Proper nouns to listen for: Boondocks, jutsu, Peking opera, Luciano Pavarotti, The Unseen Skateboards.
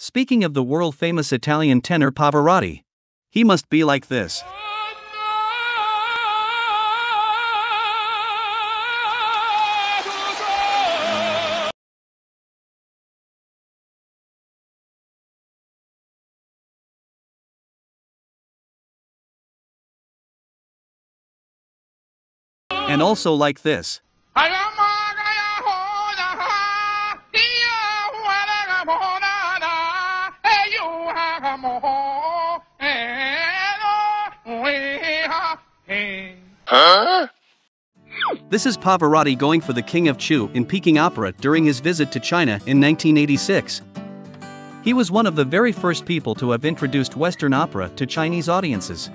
Speaking of the world-famous Italian tenor Pavarotti, he must be like this. And also like this. Huh? This is Pavarotti going for the King of Chu in Peking opera during his visit to China in 1986. He was one of the very first people to have introduced Western opera to Chinese audiences.